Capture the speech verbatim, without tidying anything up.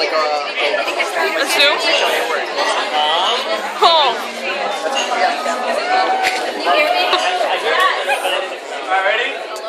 like a... A zoo? Oh. All right, ready?